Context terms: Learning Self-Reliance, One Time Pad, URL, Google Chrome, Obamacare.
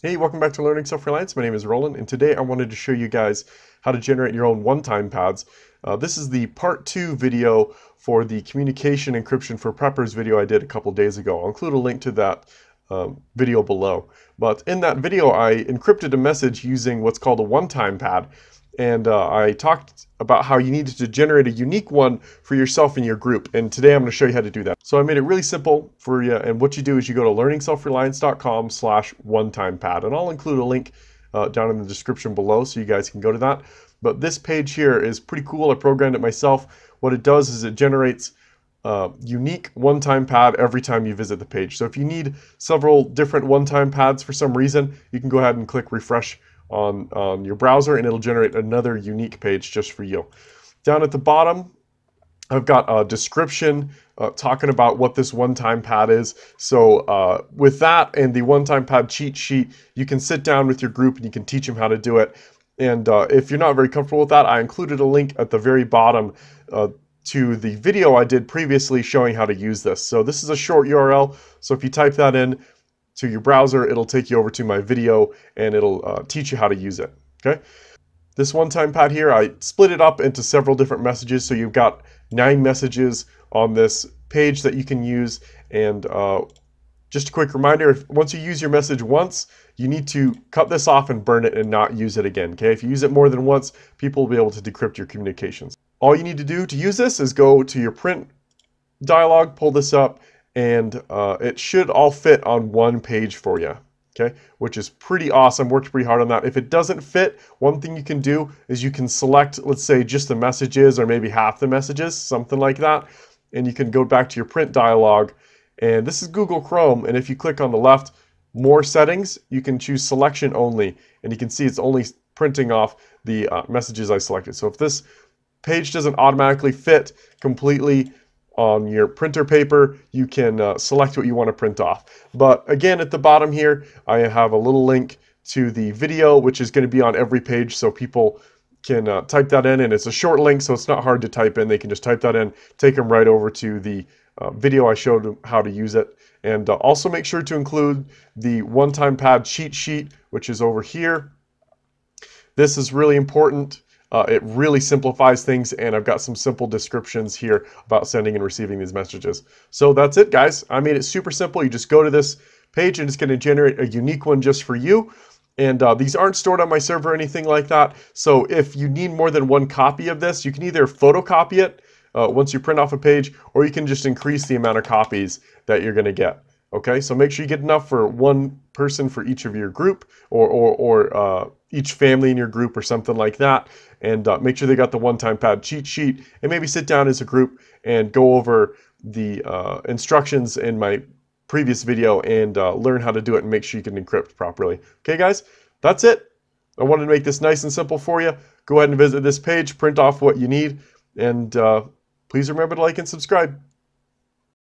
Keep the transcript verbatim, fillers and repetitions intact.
Hey, welcome back to Learning Self-Reliance. My name is Roland, and today I wanted to show you guys how to generate your own one-time pads. Uh, this is the part two video for the communication encryption for preppers video I did a couple days ago. I'll include a link to that um, video below. But in that video, I encrypted a message using what's called a one-time pad, and uh, I talked about how you needed to generate a unique one for yourself and your group. And today I'm going to show you how to do that. So I made it really simple for you. And what you do is you go to learning self reliance dot com slash one time pad, and I'll include a link uh, down in the description below so you guys can go to that. But this page here is pretty cool. I programmed it myself. What it does is it generates Uh, unique one-time pad every time you visit the page. So if you need several different one-time pads for some reason, you can go ahead and click refresh on um, your browser, and it'll generate another unique page just for you. Down at the bottom, I've got a description uh, talking about what this one-time pad is. So uh, with that and the one-time pad cheat sheet, you can sit down with your group and you can teach them how to do it. And uh, if you're not very comfortable with that, I included a link at the very bottom uh, to the video I did previously showing how to use this. So this is a short U R L, so if you type that in to your browser, it'll take you over to my video, and it'll uh, teach you how to use it, okay? This one-time pad here, I split it up into several different messages, so you've got nine messages on this page that you can use. And uh, just a quick reminder, if, once you use your message once, you need to cut this off and burn it and not use it again, okay? If you use it more than once, people will be able to decrypt your communications. All you need to do to use this is go to your print dialog, pull this up, and uh, it should all fit on one page for you, okay? Which is pretty awesome. Worked pretty hard on that. If it doesn't fit, one thing you can do is you can select, let's say, just the messages or maybe half the messages, something like that, and you can go back to your print dialog. And this is Google Chrome, and if you click on the left, more settings, you can choose selection only, and you can see it's only printing off the uh, messages I selected. So if this page doesn't automatically fit completely on your printer paper, you can uh, select what you want to print off. But again, at the bottom here, I have a little link to the video, which is going to be on every page, so people can uh, type that in. And it's a short link, so it's not hard to type in. They can just type that in, take them right over to the uh, video I showed them how to use it. And uh, also make sure to include the one-time pad cheat sheet, which is over here. This is really important. Uh, it really simplifies things, and I've got some simple descriptions here about sending and receiving these messages. So that's it, guys. I made it super simple. You just go to this page, and it's going to generate a unique one just for you. And uh, these aren't stored on my server or anything like that. So if you need more than one copy of this, you can either photocopy it uh, once you print off a page, or you can just increase the amount of copies that you're going to get. Okay, so make sure you get enough for one person for each of your group, or, or, or uh, each family in your group or something like that. And uh, make sure they got the one-time pad cheat sheet, and maybe sit down as a group and go over the uh, instructions in my previous video and uh, learn how to do it and make sure you can encrypt properly. Okay, guys, that's it. I wanted to make this nice and simple for you. Go ahead and visit this page, print off what you need, and uh, please remember to like and subscribe.